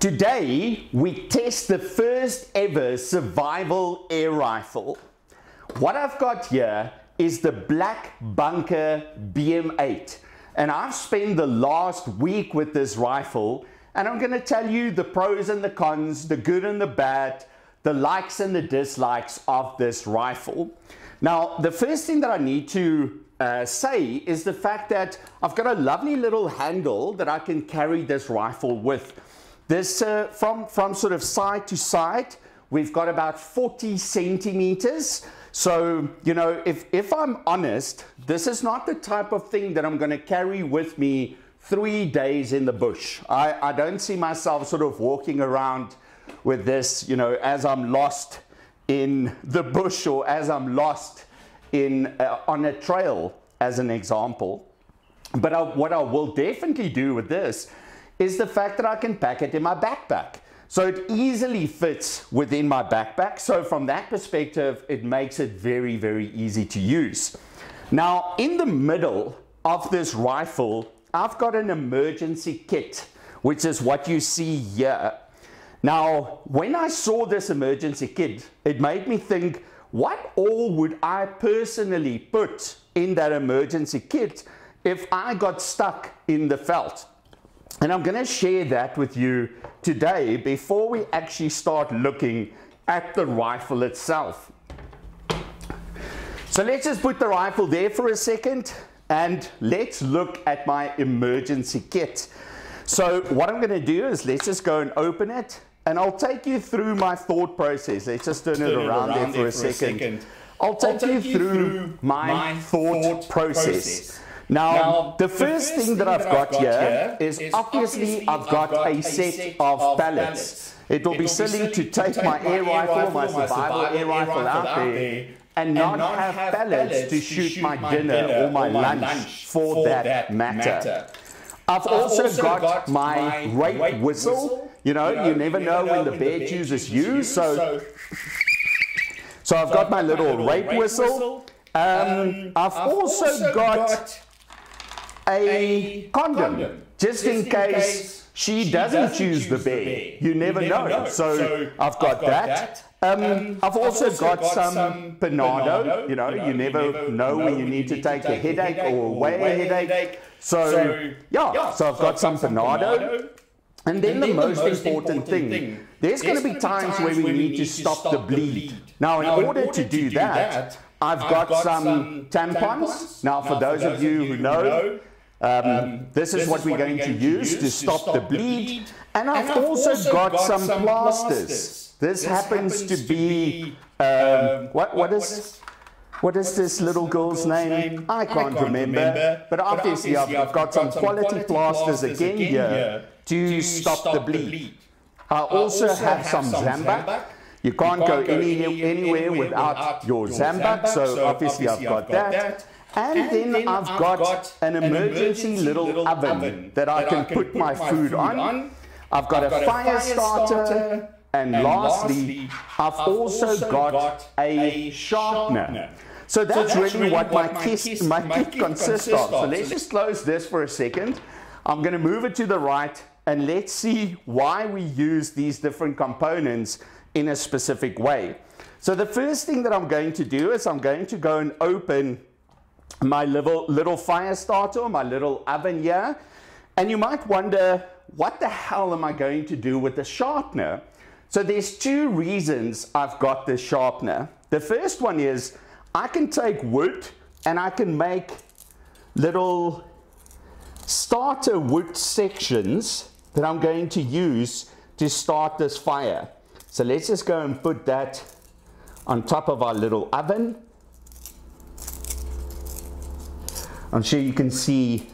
Today we test the first ever survival air rifle. What I've got here is the Black Bunker BM8, and I've spent the last week with this rifle, and I'm going to tell you the pros and the cons, the good and the bad, the likes and the dislikes of this rifle. Now, the first thing that I need to say is the fact that I've got a lovely little handle that I can carry this rifle with. This from sort of side to side, we've got about 40 centimeters. So, you know, if I'm honest, this is not the type of thing that I'm going to carry with me 3 days in the bush. I don't see myself sort of walking around with this, you know, as I'm lost in the bush or as I'm lost in on a trail, as an example. But what I will definitely do with this is the fact that I can pack it in my backpack. So it easily fits within my backpack. So from that perspective, it makes it very, very easy to use. Now, in the middle of this rifle, I've got an emergency kit, which is what you see here. Now, when I saw this emergency kit, it made me think, what all would I personally put in that emergency kit if I got stuck in the veldt? And I'm going to share that with you today before we actually start looking at the rifle itself. So let's just put the rifle there for a second and let's look at my emergency kit. So what I'm going to do is let's just go and open it, and I'll take you through my thought process. Let's just turn it around there for a second. I'll take you through my thought process. Now, the first thing that I've got here is obviously I've got a set of pallets. It would be silly to take my survival air rifle out there and not have pallets to shoot my dinner or my lunch for that matter. I've also got my rape whistle. You know, you never know when the bear chooses you. So I've got my little rape whistle. I've also got a condom, just in case she doesn't choose the bear. You never know. So I've got that. I've also got some Panado. You know, you never know when you need to take a headache or away a headache. So yeah, so I've got some Panado. And then the most important thing, there's going to be times where we need to stop the bleed. Now, in order to do that, I've got some tampons. Now, for those of you who know, this is what we're going to use to stop the bleed. And I've also got some plasters. This happens to be, what is this little girl's name? I can't remember. But obviously, I've got some quality plasters again here to stop the bleed. I also have some Zambac. You can't go anywhere without your Zambac, so obviously I've got that. And then I've got an emergency little oven that I can put my food on. I've got a fire starter. And lastly, I've also got a sharpener. So that's really what my kit consists of. So let's just close this for a second. I'm going to move it to the right, and let's see why we use these different components in a specific way. So the first thing that I'm going to do is I'm going to go and open my little fire starter, my little oven here. And you might wonder, what the hell am I going to do with the sharpener? So there's two reasons I've got this sharpener. The first one is I can take wood and I can make little starter wood sections that I'm going to use to start this fire. So let's just go and put that on top of our little oven. I'm sure you can see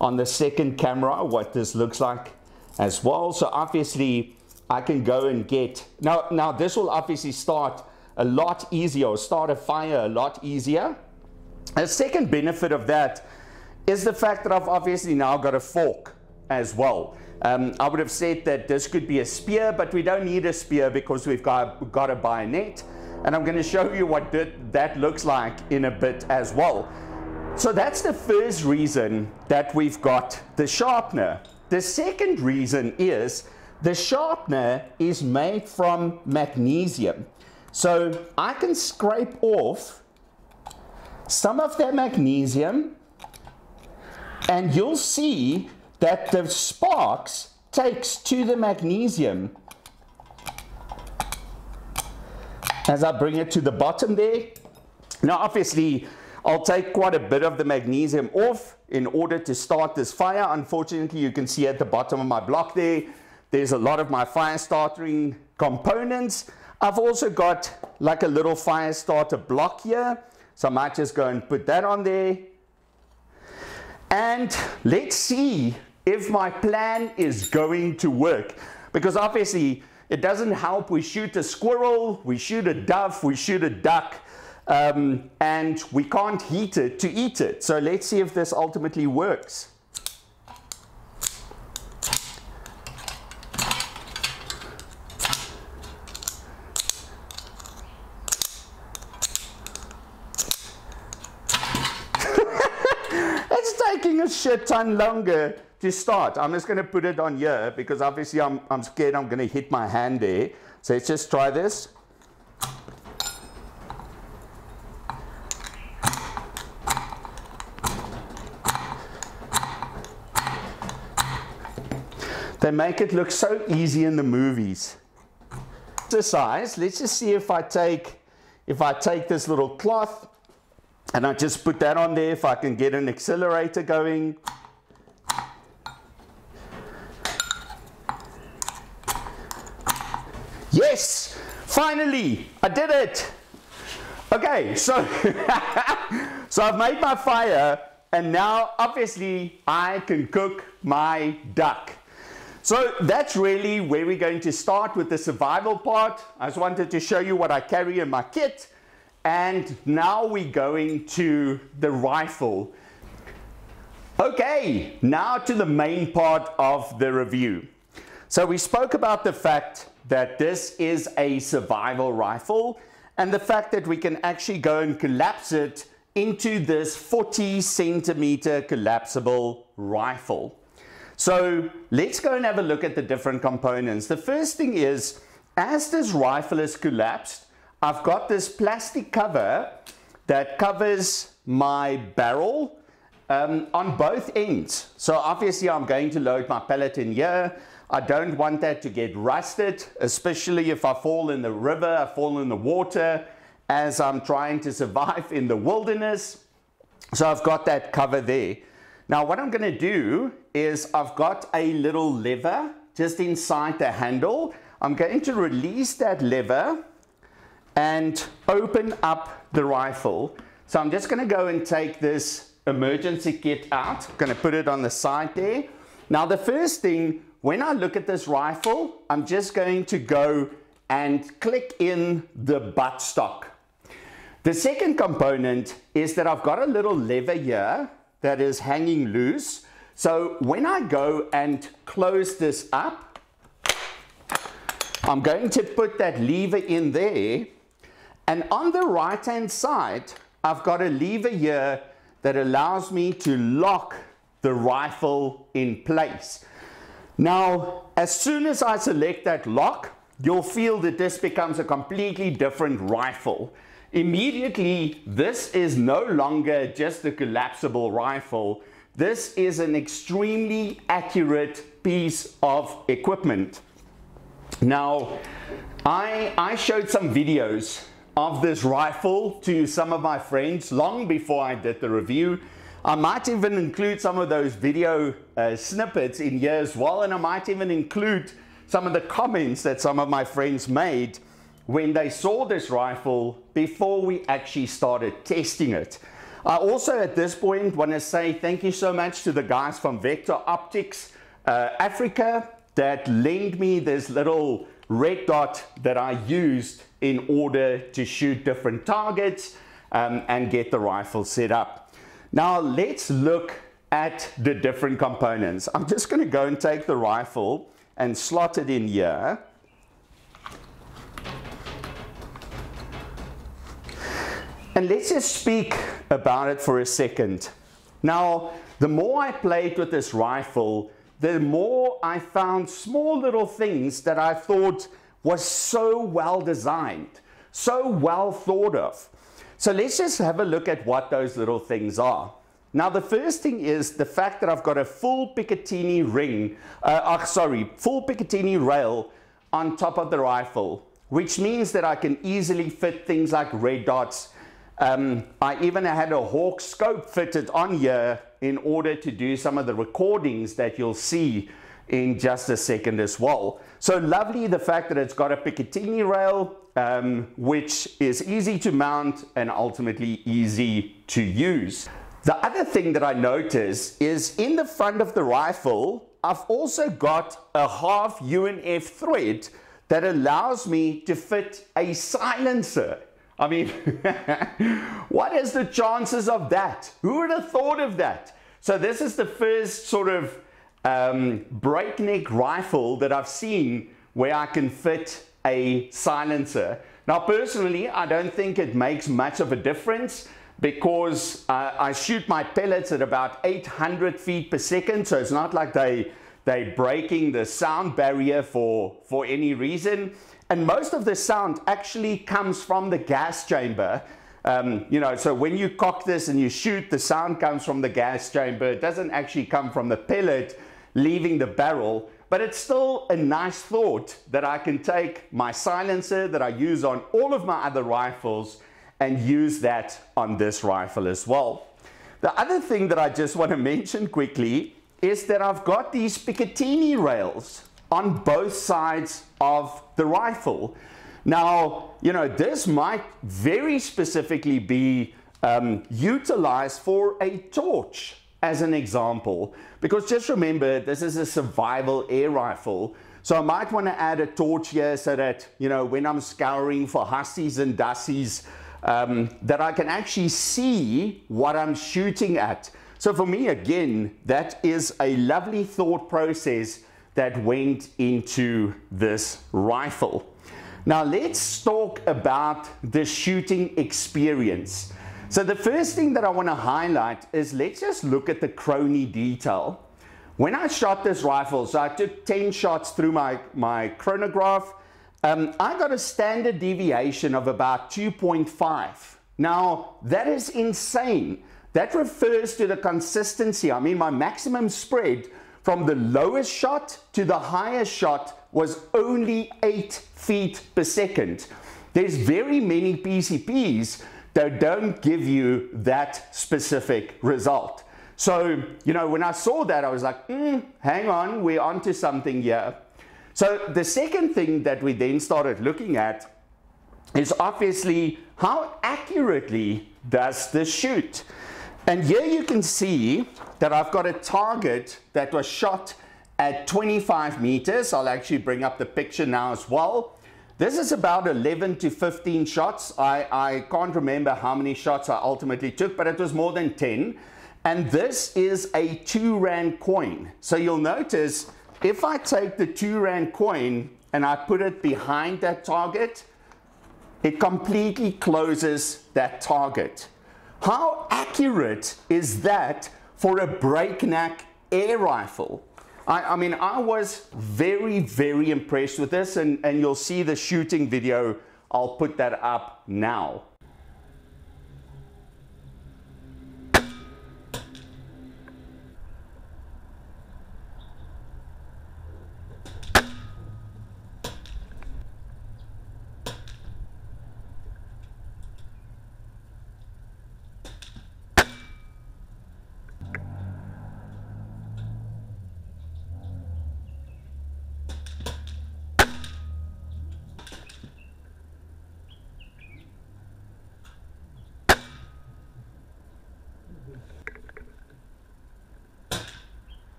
on the second camera what this looks like as well. So obviously I can go and get, now this will obviously start a fire a lot easier. A second benefit of that is the fact that I've obviously now got a fork as well. I would have said that this could be a spear, but we don't need a spear because we've got a bayonet. And I'm going to show you what that looks like in a bit as well. So that's the first reason that we've got the sharpener. The second reason is The sharpener is made from magnesium. So I can scrape off some of that magnesium and you'll see that the sparks takes to the magnesium. As I bring it to the bottom there, now obviously I'll take quite a bit of the magnesium off in order to start this fire. Unfortunately, you can see at the bottom of my block there, there's a lot of my fire starting components. I've also got like a little fire starter block here. So I might just go and put that on there. And let's see if my plan is going to work. Because obviously it doesn't help. We shoot a squirrel, we shoot a dove, we shoot a duck, and we can't heat it to eat it. So let's see if this ultimately works. Taking a shit ton longer to start. I'm just going to put it on here because obviously I'm scared I'm going to hit my hand there. So let's just try this. They make it look so easy in the movies. Exercise. Let's just see if I take this little cloth. And I just put that on there if I can get an accelerator going. Yes, finally, I did it. Okay, so, so I've made my fire and now obviously I can cook my duck. So that's really where we're going to start with the survival part. I just wanted to show you what I carry in my kit. And now we're going to the rifle. Okay, now to the main part of the review. So we spoke about the fact that this is a survival rifle and the fact that we can actually go and collapse it into this 40-centimeter collapsible rifle. So let's go and have a look at the different components. The first thing is, as this rifle is collapsed, I've got this plastic cover that covers my barrel on both ends. So obviously I'm going to load my pellet in here. I don't want that to get rusted, especially if I fall in the river, I fall in the water, as I'm trying to survive in the wilderness. So I've got that cover there. Now what I'm going to do is I've got a little lever just inside the handle. I'm going to release that lever and open up the rifle. So I'm just going to go and take this emergency kit out. I'm going to put it on the side there. Now the first thing, when I look at this rifle, I'm just going to go and click in the buttstock. The second component is that I've got a little lever here that is hanging loose. So when I go and close this up, I'm going to put that lever in there. And on the right-hand side, I've got a lever here that allows me to lock the rifle in place. Now, as soon as I select that lock, you'll feel that this becomes a completely different rifle. Immediately, this is no longer just a collapsible rifle. This is an extremely accurate piece of equipment. Now, I showed some videos of this rifle to some of my friends long before I did the review. I might even include some of those video snippets in here as well, and I might even include some of the comments that some of my friends made when they saw this rifle before we actually started testing it. I also at this point want to say thank you so much to the guys from Vector Optics Africa that lent me this little red dot that I used in order to shoot different targets and get the rifle set up. Now let's look at the different components. I'm just going to go and take the rifle and slot it in here. And let's just speak about it for a second. Now, the more I played with this rifle, the more I found small little things that I thought was so well designed, so well thought of. So let's just have a look at what those little things are. Now the first thing is the fact that I've got a full Picatinny ring, full Picatinny rail on top of the rifle, which means that I can easily fit things like red dots. I even had a Hawk scope fitted on here in order to do some of the recordings that you'll see in just a second as well. So lovely, the fact that it's got a Picatinny rail, which is easy to mount and ultimately easy to use. The other thing that I noticed is in the front of the rifle, I've also got a half UNF thread that allows me to fit a silencer. I mean, what is the chances of that? Who would have thought of that? So this is the first sort of breakneck rifle that I've seen where I can fit a silencer. Now personally, I don't think it makes much of a difference because I shoot my pellets at about 800 feet per second, so it's not like they're breaking the sound barrier for any reason. And most of the sound actually comes from the gas chamber. You know, so when you cock this and you shoot, the sound comes from the gas chamber. It doesn't actually come from the pellet leaving the barrel, but it's still a nice thought that I can take my silencer that I use on all of my other rifles and use that on this rifle as well. The other thing that I just want to mention quickly is that I've got these Picatinny rails on both sides of the rifle. Now, you know, this might very specifically be utilized for a torch as an example, because just remember, this is a survival air rifle. So I might want to add a torch here so that, you know, when I'm scouring for hussies and dussies, that I can actually see what I'm shooting at. So for me, again, that is a lovely thought process that went into this rifle. Now let's talk about the shooting experience. So the first thing that I want to highlight is let's just look at the crony detail. When I shot this rifle, so I took 10 shots through my chronograph, I got a standard deviation of about 2.5. Now that is insane. That refers to the consistency. I mean, my maximum spread from the lowest shot to the highest shot was only 8 feet per second. There's very many PCPs that don't give you that specific result. So, you know, when I saw that, I was like, hang on, we're onto something here. So the second thing that we then started looking at is obviously how accurately does this shoot? And here you can see that I've got a target that was shot at 25 meters. I'll actually bring up the picture now as well. This is about 11 to 15 shots. I can't remember how many shots I ultimately took, but it was more than 10. And this is a 2 rand coin. So you'll notice if I take the 2 rand coin and I put it behind that target, it completely closes that target. How accurate is that for a breakneck air rifle? I mean, I was very, very impressed with this, and you'll see the shooting video. I'll put that up now.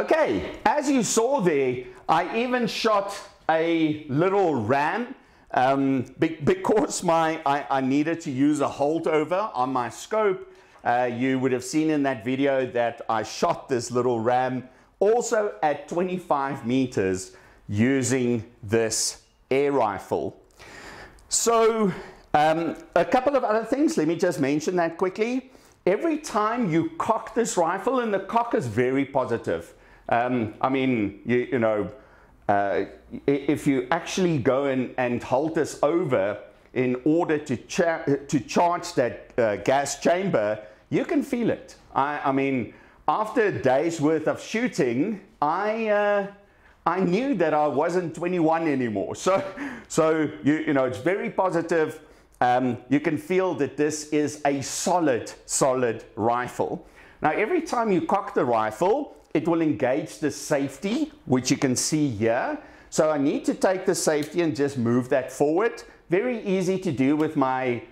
Okay, as you saw there, I even shot a little ram because I needed to use a holdover on my scope. You would have seen in that video that I shot this little ram also at 25 meters using this air rifle. So a couple of other things, let me just mention that quickly. Every time you cock this rifle, and the cock is very positive. I mean, if you actually go and hold this over in order to charge that gas chamber, you can feel it. I mean, after a day's worth of shooting, I knew that I wasn't 21 anymore. So it's very positive. You can feel that this is a solid rifle. Now, every time you cock the rifle, it will engage the safety, which you can see here. So I need to take the safety and just move that forward. Very easy to do with my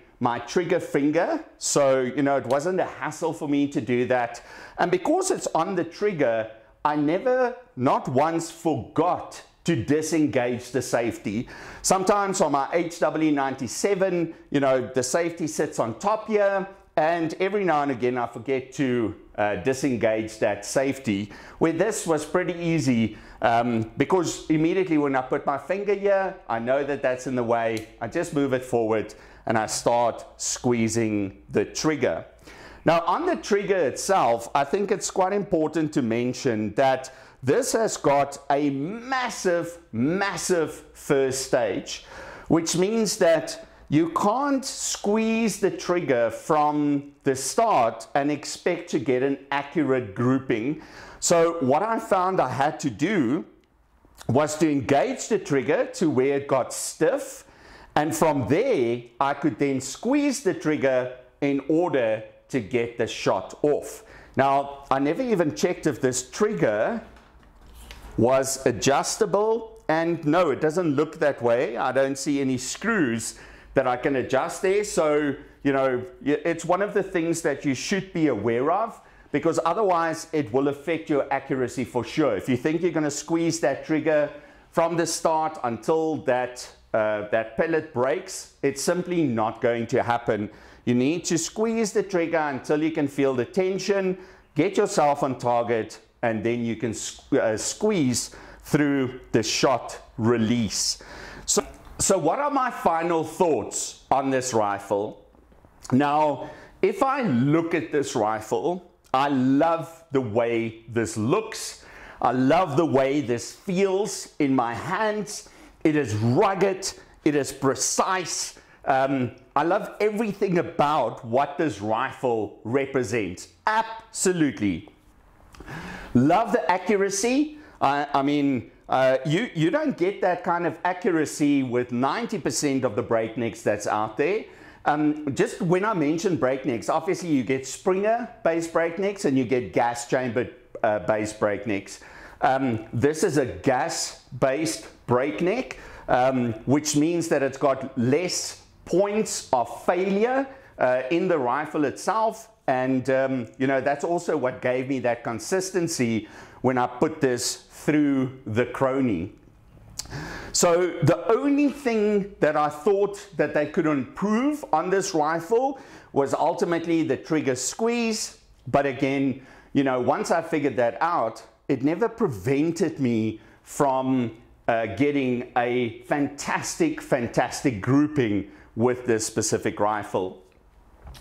trigger finger. So, it wasn't a hassle for me to do that. And because it's on the trigger, I never, not once, forgot to disengage the safety. Sometimes on my HW97, the safety sits on top here, and every now and again I forget to disengage that safety. Where this was pretty easy, because immediately when I put my finger here, I know that that's in the way. I just move it forward and I start squeezing the trigger. Now, on the trigger itself, I think it's quite important to mention that this has got a massive first stage, which means that you can't squeeze the trigger from the start and expect to get an accurate grouping. So what I found I had to do was to engage the trigger to where it got stiff, and from there I could then squeeze the trigger in order to get the shot off. Now, I never even checked if this trigger was adjustable, and no, it doesn't look that way. I don't see any screws that I can adjust there. So, it's one of the things that you should be aware of, because otherwise it will affect your accuracy for sure. If you think you're gonna squeeze that trigger from the start until that pellet breaks, it's simply not going to happen. You need to squeeze the trigger until you can feel the tension, get yourself on target, and then you can squeeze through the shot release. So what are my final thoughts on this rifle? Now, if I look at this rifle, I love the way this looks. I love the way this feels in my hands. It is rugged, it is precise. I love everything about what this rifle represents. Absolutely. Love the accuracy. I mean, you don't get that kind of accuracy with 90% of the breaknecks that's out there. Just when I mentioned breaknecks, obviously you get Springer-based breaknecks and you get gas chamber-based breaknecks. This is a gas-based breakneck, which means that it's got less points of failure in the rifle itself. And that's also what gave me that consistency when I put this through the crony. So the only thing that I thought that they could improve on this rifle was ultimately the trigger squeeze. But again, once I figured that out, it never prevented me from getting a fantastic grouping with this specific rifle.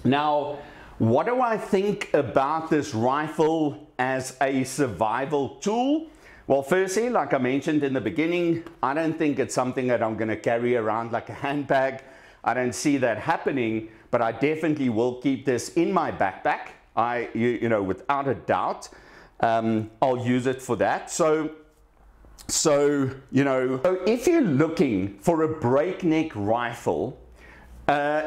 Now, what do I think about this rifle as a survival tool? Well, firstly, like I mentioned in the beginning, I don't think it's something that I'm gonna carry around like a handbag. I don't see that happening, but I definitely will keep this in my backpack. Without a doubt. I'll use it for that. So if you're looking for a breakneck rifle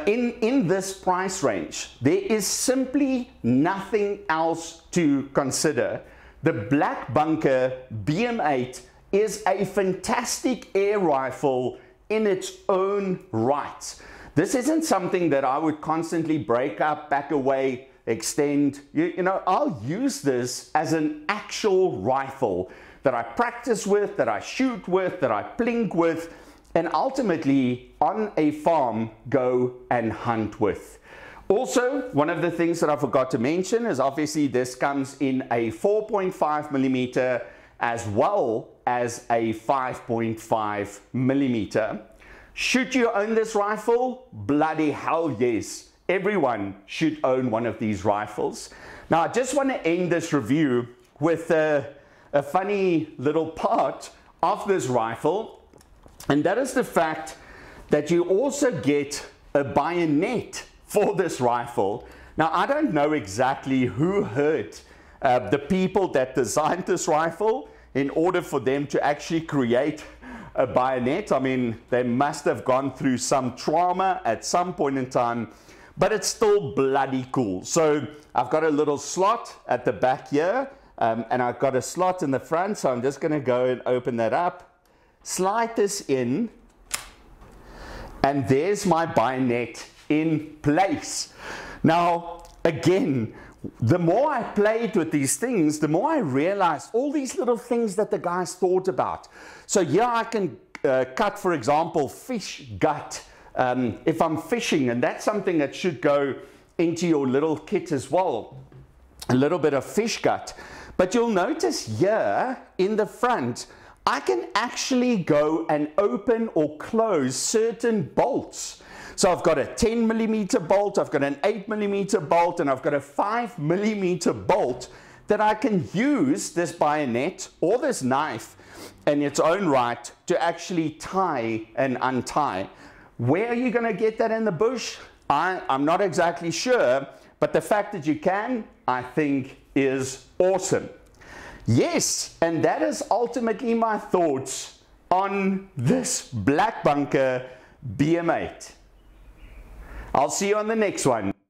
in this price range, there is simply nothing else to consider. The Black Bunker BM8 is a fantastic air rifle in its own right. This isn't something that I would constantly break up, back away, extend. You know, I'll use this as an actual rifle that I practice with, that I shoot with, that I plink with, and ultimately on a farm go and hunt with. Also, one of the things that I forgot to mention is obviously this comes in a 4.5mm as well as a 5.5mm. Should you own this rifle? Bloody hell yes. Everyone should own one of these rifles. Now I just want to end this review with a funny little part of this rifle, and that is the fact that you also get a bayonet for this rifle. Now I don't know exactly who hurt the people that designed this rifle in order for them to actually create a bayonet. I mean, they must have gone through some trauma at some point in time, but it's still bloody cool. So I've got a little slot at the back here, and I've got a slot in the front, so I'm just gonna go and open that up, slide this in, and there's my bayonet in place. Now, again, the more I played with these things, the more I realized all these little things that the guys thought about. So here I can cut, for example, fish gut if I'm fishing, and that's something that should go into your little kit as well, a little bit of fish gut. But you'll notice here in the front, I can actually go and open or close certain bolts. So I've got a 10mm bolt, I've got an 8mm bolt, and I've got a 5mm bolt that I can use this bayonet or this knife in its own right to actually tie and untie. Where are you going to get that in the bush? I'm not exactly sure, but the fact that you can, I think, is awesome. Yes, and that is ultimately my thoughts on this Black Bunker BM8. I'll see you on the next one.